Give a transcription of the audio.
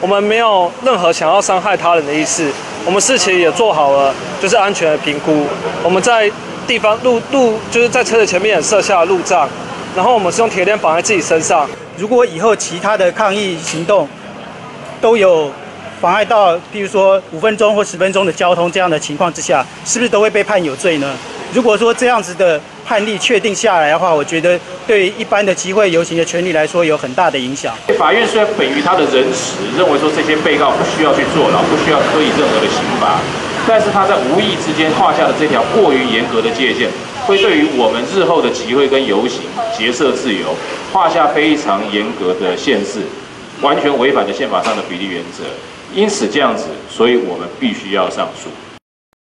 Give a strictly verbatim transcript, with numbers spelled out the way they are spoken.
我们没有任何想要伤害他人的意思，我们事情也做好了，就是安全的评估。我们在地方路路就是在车子前面设下路障，然后我们是用铁链绑在自己身上。如果以后其他的抗议行动都有妨碍到，譬如说五分钟或十分钟的交通这样的情况之下，是不是都会被判有罪呢？如果说这样子的判例确定下来的话，我觉得对一般的集会游行的权利来说有很大的影响。法院虽然本于他的仁慈，认为说这些被告不需要去坐牢，不需要科以任何的刑罚，但是他在无意之间画下了这条过于严格的界限，会对于我们日后的集会跟游行、结社自由画下非常严格的限制，完全违反了宪法上的比例原则。因此这样子，所以我们必须要上诉。